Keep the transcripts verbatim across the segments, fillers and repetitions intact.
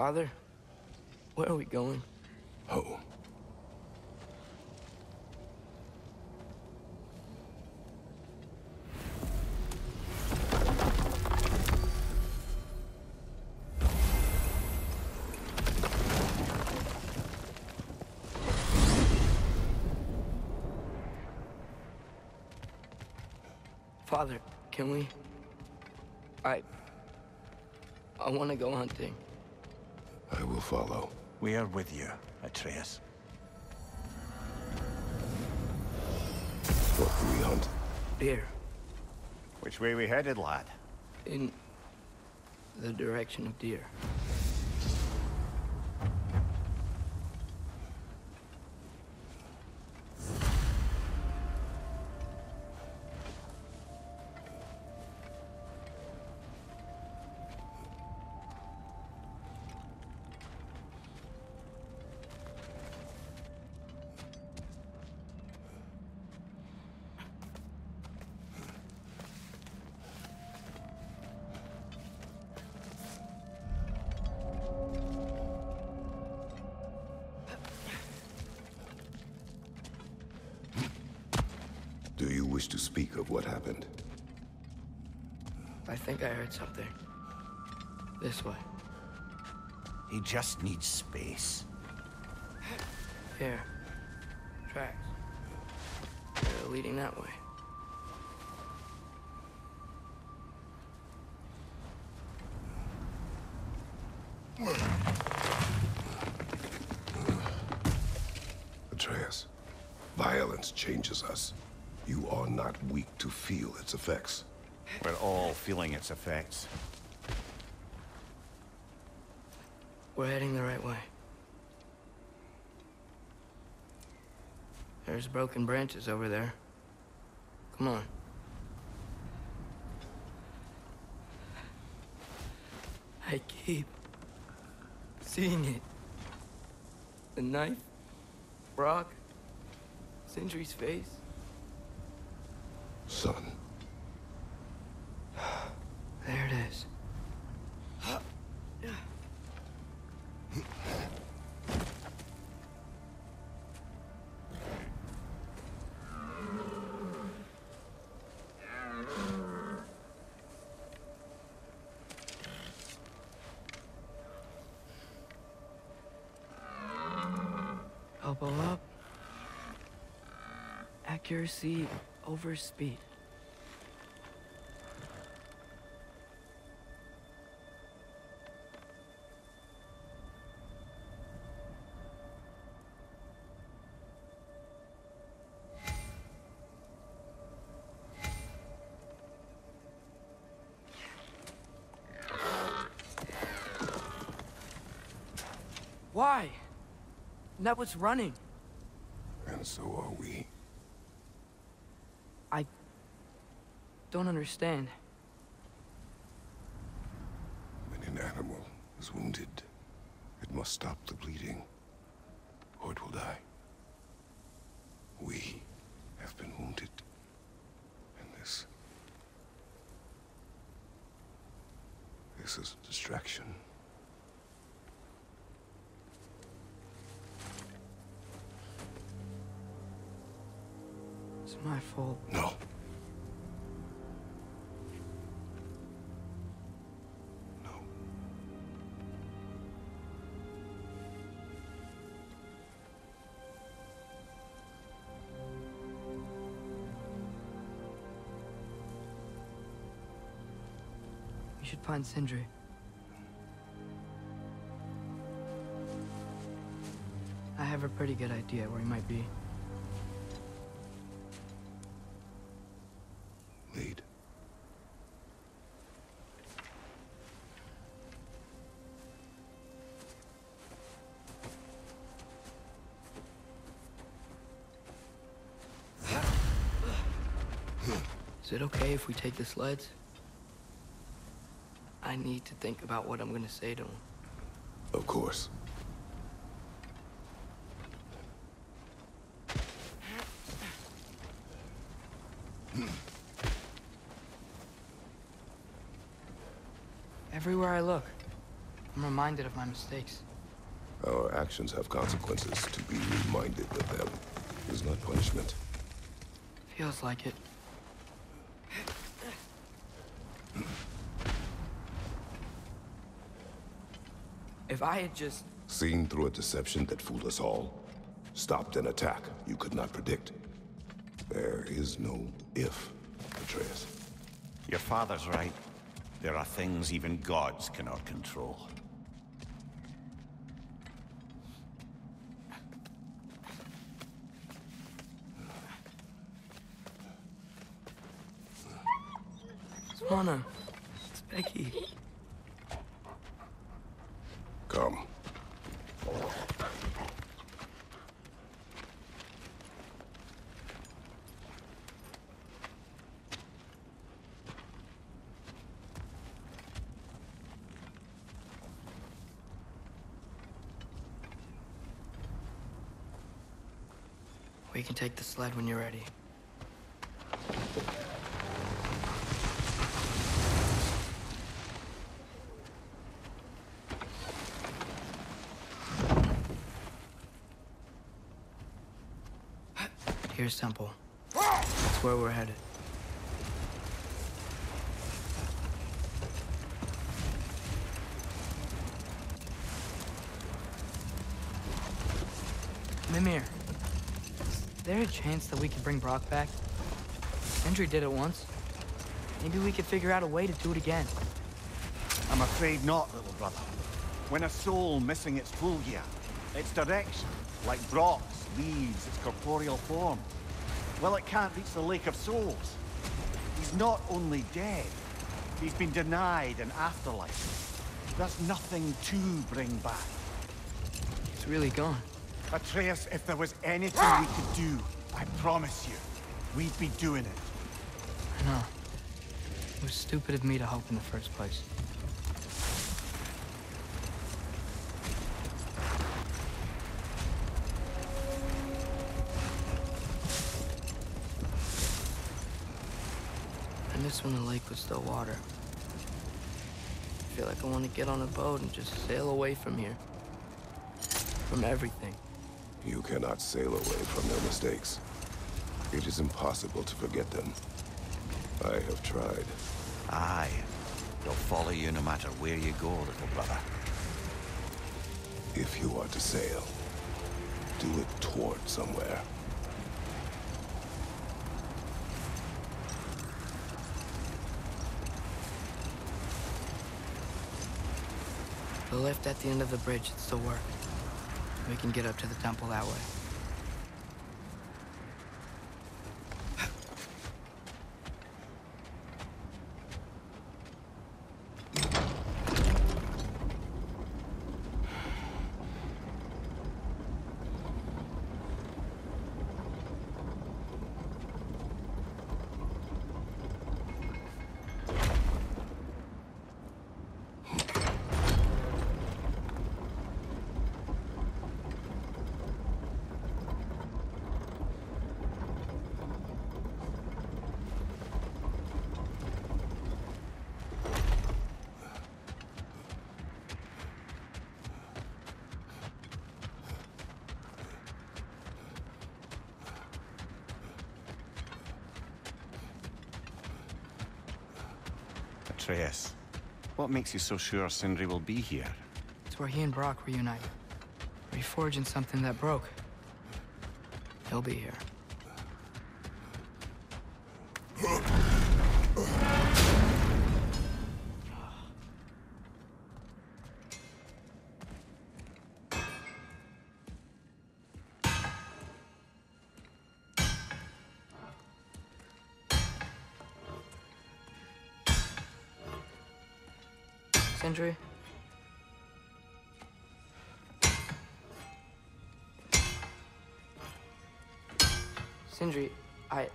Father, where are we going? Home. Father, can we? I... I want to go hunting. I will follow. We are with you, Atreus. What do we hunt? Deer. Which way we headed, lad? In... the direction of deer. To speak of what happened. I think I heard something. This way. He just needs space. Here. Tracks. They're leading that way. Atreus, violence changes us. You are not weak to feel its effects. We're all feeling its effects. We're heading the right way. There's broken branches over there. Come on. I keep seeing it. The knife, Brock, Sindri's face. Son. There it is. Elbow up. Accuracy over speed. Why? That was running. And so are we. I don't understand. When an animal is wounded, it must stop the bleeding, or it will die. We have been wounded, and this... this is a distraction. It's my fault. No. No. We should find Sindri. I have a pretty good idea where he might be. Is it okay if we take the sleds? I need to think about what I'm gonna say to him. Of course. Everywhere I look, I'm reminded of my mistakes. Our actions have consequences. To be reminded of them is not punishment. Feels like it. If I had just... seen through a deception that fooled us all, stopped an attack you could not predict. There is no if, Atreus. Your father's right. There are things even gods cannot control. Swanna, it's Becky. Come. We can take the sled when you're ready. Here's Temple. That's where we're headed. Mimir, is there a chance that we could bring Brock back? Sindri did it once. Maybe we could figure out a way to do it again. I'm afraid not, little brother. When a soul missing its full gear, its direction, like Brock, leaves its corporeal form. Well, it can't reach the Lake of Souls. He's not only dead, he's been denied an afterlife. There's nothing to bring back. He's really gone. Atreus, if there was anything we could do, I promise you, we'd be doing it. I know. It was stupid of me to help in the first place. When the lake was still water. I feel like I want to get on a boat and just sail away from here. From everything. You cannot sail away from their mistakes. It is impossible to forget them. I have tried. Aye. They'll follow you no matter where you go, little brother. If you are to sail, do it toward somewhere. The lift at the end of the bridge should still work. We can get up to the temple that way. Atreus, what makes you so sure Sindri will be here? It's where he and Brock reunite. Reforging something that broke. He'll be here. Sindri? Sindri, I...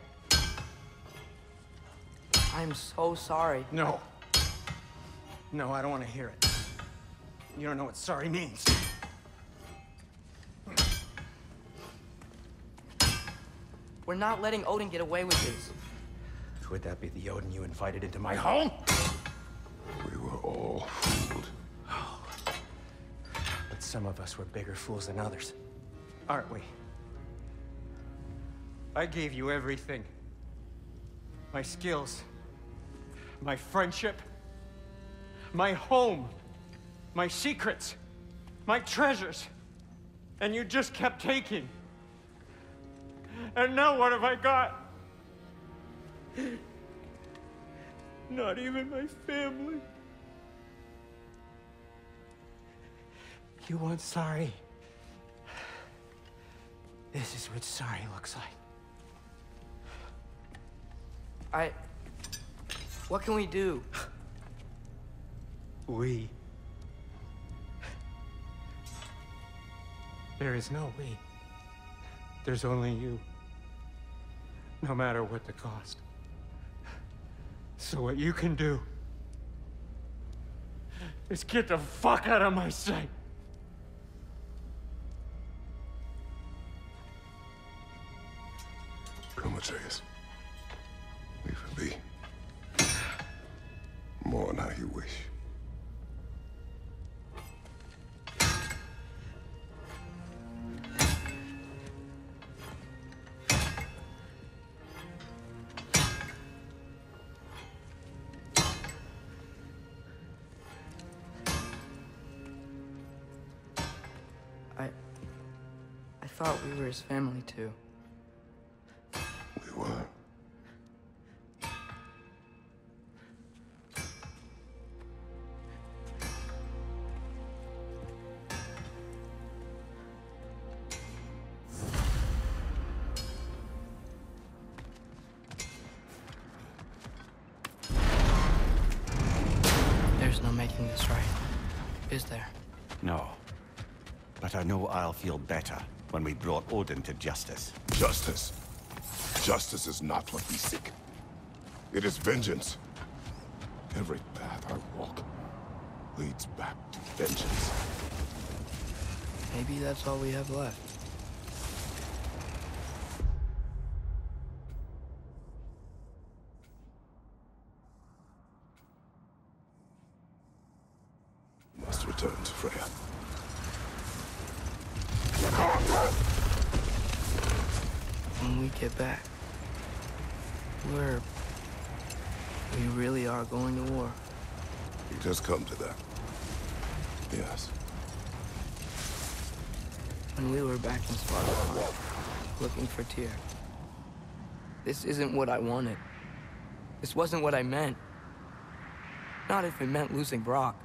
I'm so sorry. No. I... No, I don't want to hear it. You don't know what sorry means. We're not letting Odin get away with this. Could that be the Odin you invited into my home? All fooled. some of us were bigger fools than others, aren't we? I gave you everything. My skills, my friendship, my home, my secrets, my treasures, and you just kept taking. And now what have I got? Not even my family. You want sorry? This is what sorry looks like. I... What can we do? We. There is no we. There's only you. No matter what the cost. So what you can do is get the fuck out of my sight. Come, Atreus. Leave it be. Mourn how you wish. We were his family, too. We were. There's no making this right, is there? No. But I know I'll feel better when we brought Odin to justice. Justice? Justice is not what we seek. It is vengeance. Every path I walk leads back to vengeance. Maybe that's all we have left. Must return to Freya. When we get back, we're... we really are going to war. You just come to that. Yes. When we were back in Svartalfheim, looking for Tyr. This isn't what I wanted. This wasn't what I meant. Not if it meant losing Brock.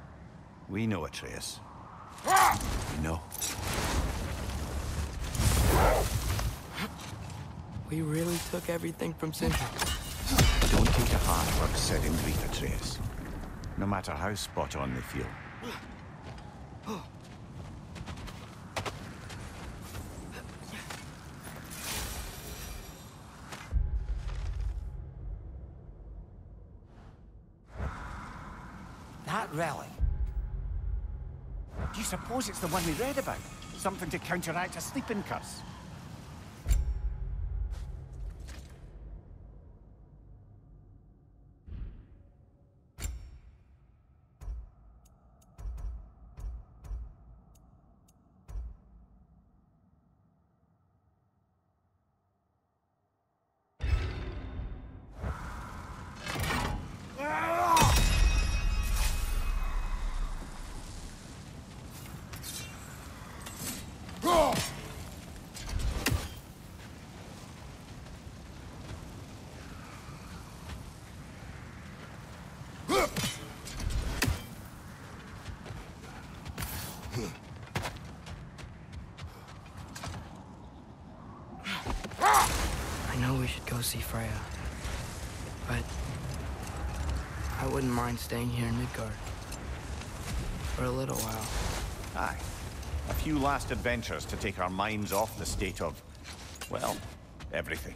We know, Atreus. Ah! We know. We really took everything from Sindri. Don't take a hard work said in Greek, Atreus. No matter how spot on they feel. That relic. Do you suppose it's the one we read about? Something to counteract a sleeping curse? See Freya, but I wouldn't mind staying here in Midgard for a little while. Aye, a few last adventures to take our minds off the state of, well, everything.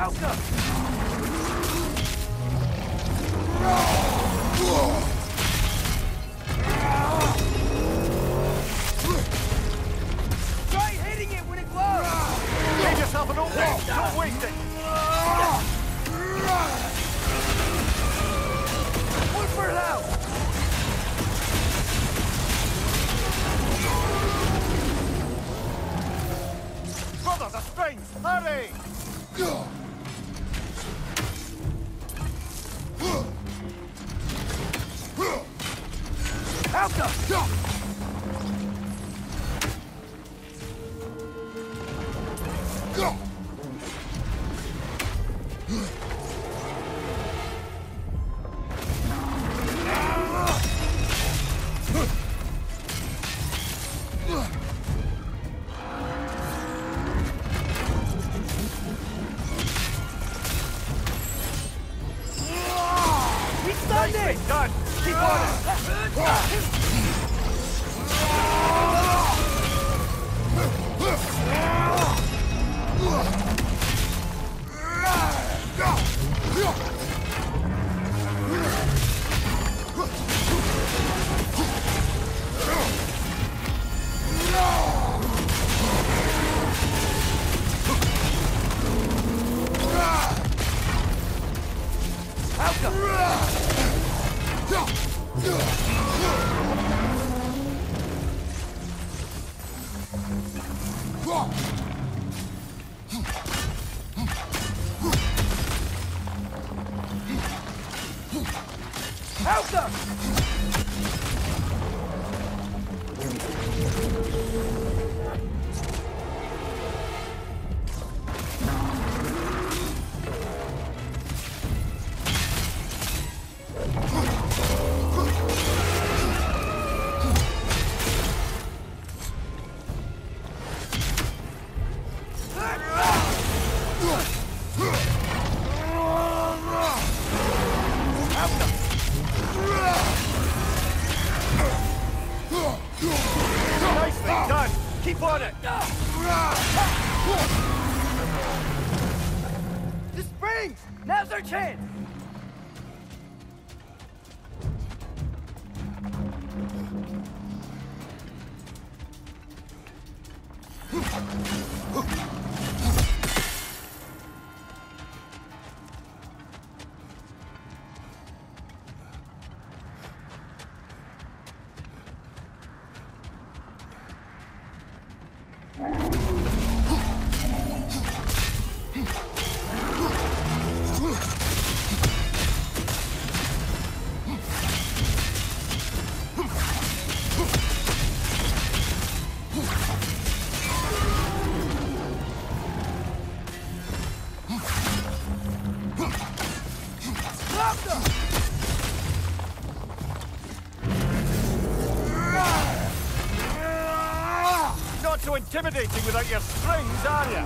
Try hitting it when it glows! Get yourself an old thing! Don't waste it! Look for it out! Brothers are strings! Hurry! Intimidating without your strings, are you?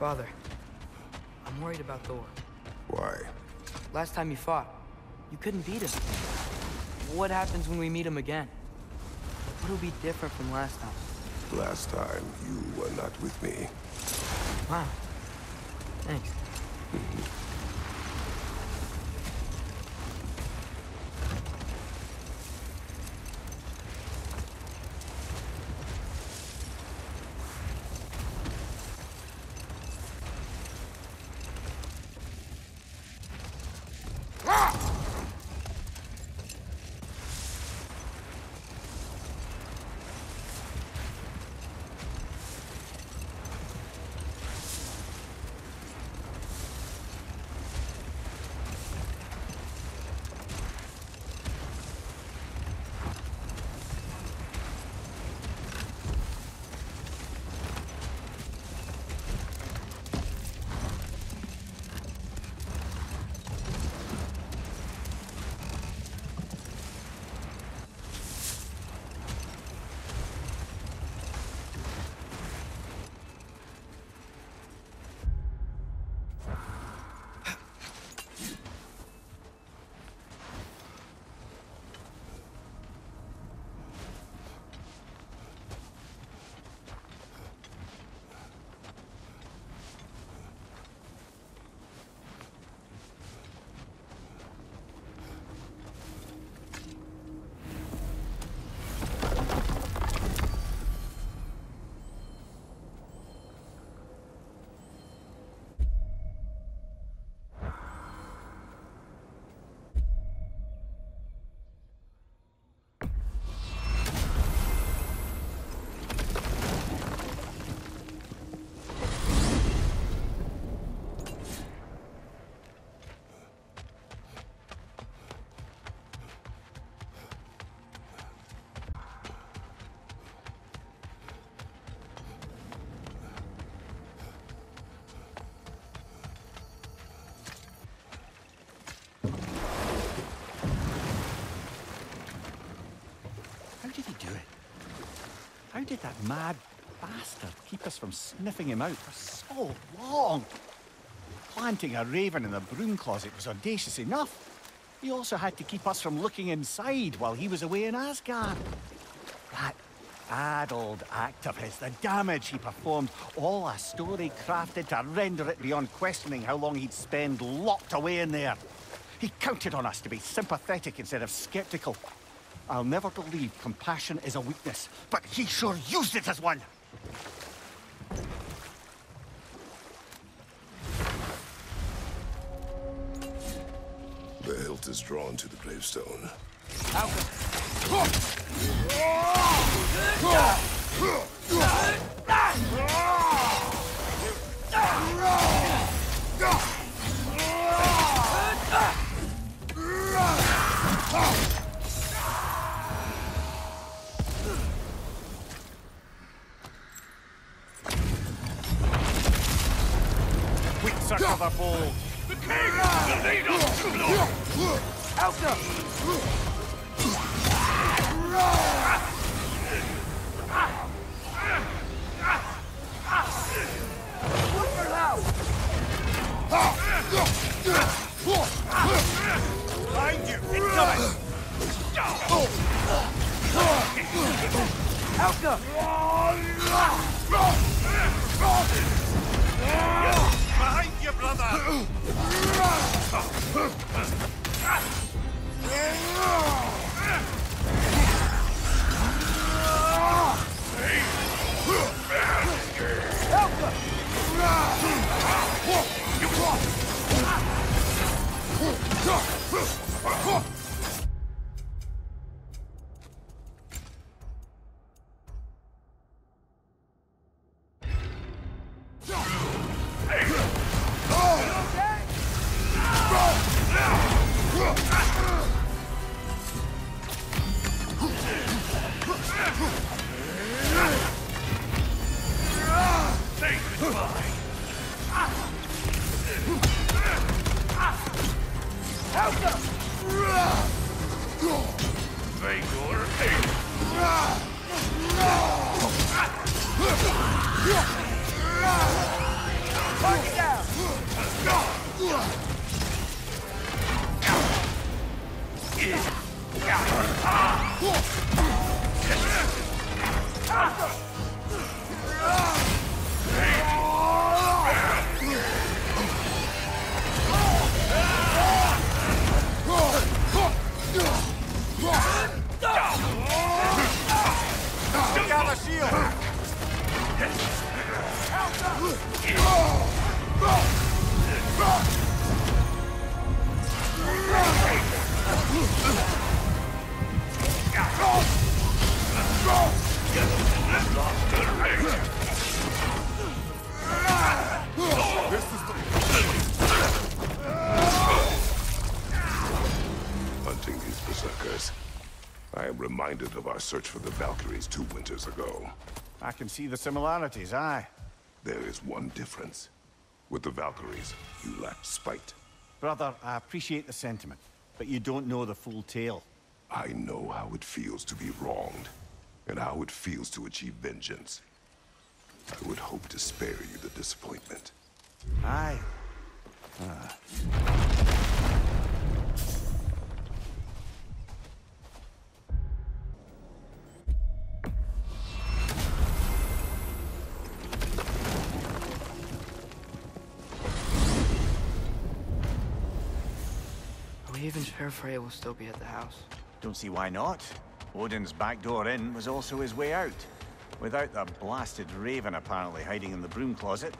Father, I'm worried about Thor. Why? Last time you fought, you couldn't beat him. What happens when we meet him again? What'll be different from last time? Last time, you were not with me. Wow. Thanks. How did that mad bastard keep us from sniffing him out for so long? Planting a raven in the broom closet was audacious enough. He also had to keep us from looking inside while he was away in Asgard. That bad old act of his, the damage he performed, all a story crafted to render it beyond questioning how long he'd spend locked away in there. He counted on us to be sympathetic instead of skeptical. I'll never believe compassion is a weakness, but he sure used it as one! The hilt is drawn to the gravestone. The ball. The king! The leader! Alfheim! Find you! It's coming! Alfheim! Behind you, brother! Help! You Hunting these berserkers. I am reminded of our search for the Valkyries two winters ago. I can see the similarities, aye. There is one difference. With the Valkyries, you lacked spite. Brother, I appreciate the sentiment, but you don't know the full tale. I know how it feels to be wronged, and how it feels to achieve vengeance. I would hope to spare you the disappointment. Aye. Ah. Are we even sure Freya will still be at the house? Don't see why not. Odin's back door in was also his way out. Without that blasted raven apparently hiding in the broom closet,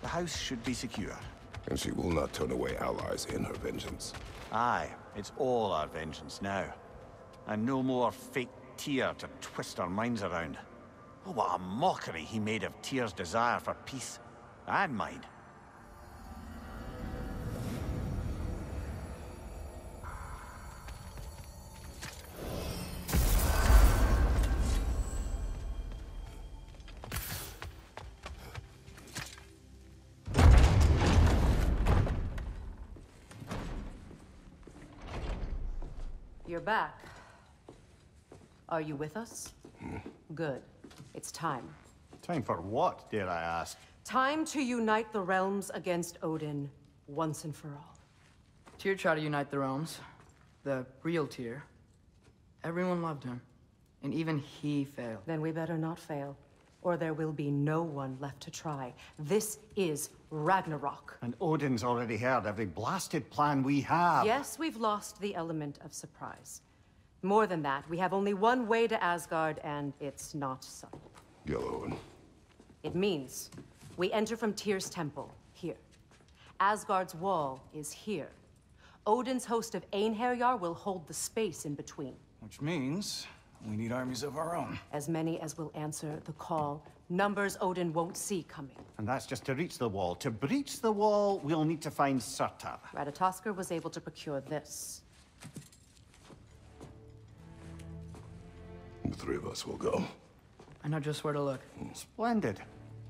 the house should be secure. And she will not turn away allies in her vengeance. Aye, it's all our vengeance now. And no more fake Tyr to twist our minds around. Oh, what a mockery he made of Tyr's desire for peace, and mine. You're back. Are you with us? Mm. Good. It's time. Time for what, dare I ask? Time to unite the realms against Odin, once and for all. Tyr tried to unite the realms. The real Tyr. Everyone loved him. And even he failed. Then we better not fail, or there will be no one left to try. This is Ragnarok. And Odin's already heard every blasted plan we have. Yes, we've lost the element of surprise. More than that, we have only one way to Asgard, and it's not subtle. Yellow. It means we enter from Tyr's temple, here. Asgard's wall is here. Odin's host of Einherjar will hold the space in between. Which means we need armies of our own. As many as will answer the call. Numbers Odin won't see coming. And that's just to reach the wall. To breach the wall, we'll need to find Surtr. Ratatoskr was able to procure this. The three of us will go. I know just where to look. Mm. Splendid.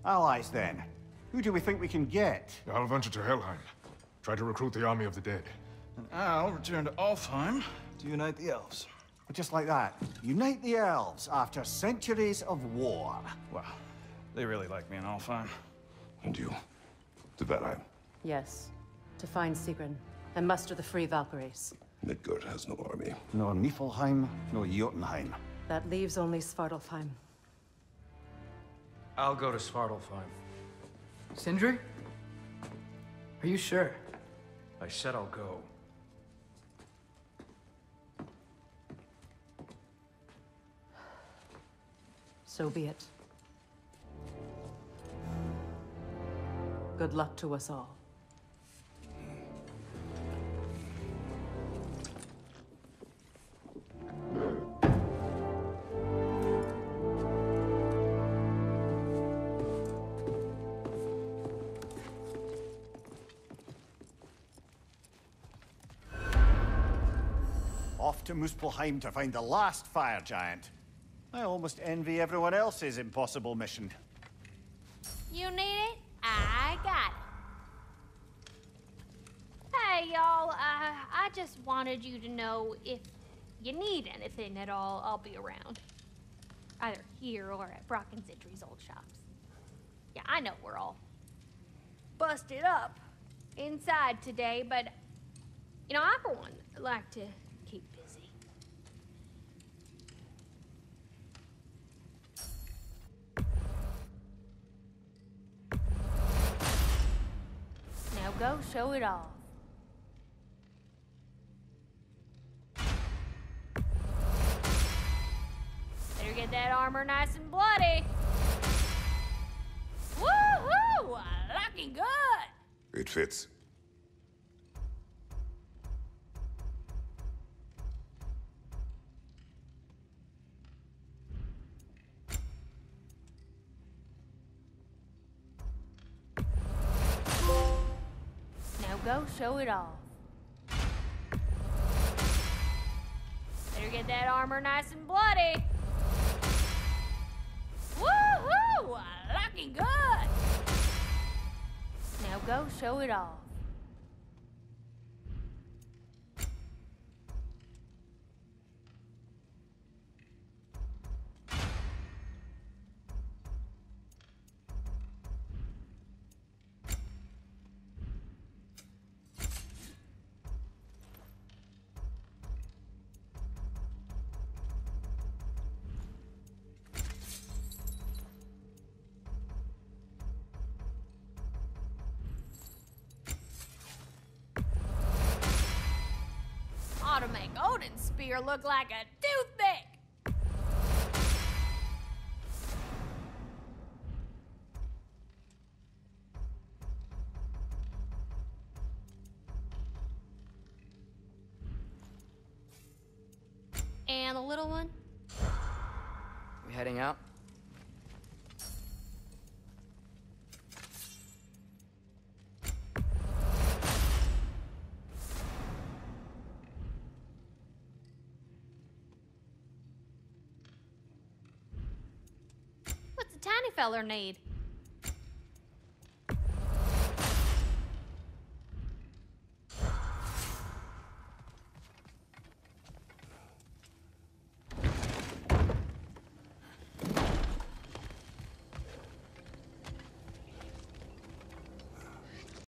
Allies, then. Who do we think we can get? I'll venture to Helheim. Try to recruit the army of the dead. And I'll return to Alfheim to unite the elves. Just like that. Unite the elves after centuries of war. Wow. They really like me in Alfheim. And you? To Valheim? Yes. To find Sigrun. And muster the free Valkyries. Midgard has no army. Nor Niflheim, nor Jotunheim. That leaves only Svartalfheim. I'll go to Svartalfheim. Sindri? Are you sure? I said I'll go. So be it. Good luck to us all. Off to Muspelheim to find the last fire giant. I almost envy everyone else's impossible mission. You need it? I got it. Hey, y'all. Uh, I just wanted you to know if you need anything at all, I'll be around. Either here or at Brock and Sindri's old shops. Yeah, I know we're all busted up inside today, but, you know, I, for one, like to keep busy. Go show it all. Better get that armor nice and bloody. Woohoo! Looking good. It fits. Go show it off. Better get that armor nice and bloody. Woohoo! Looking good. Now go show it off. To make Odin's spear look like a toothpick. And the little one? We heading out? Feller need.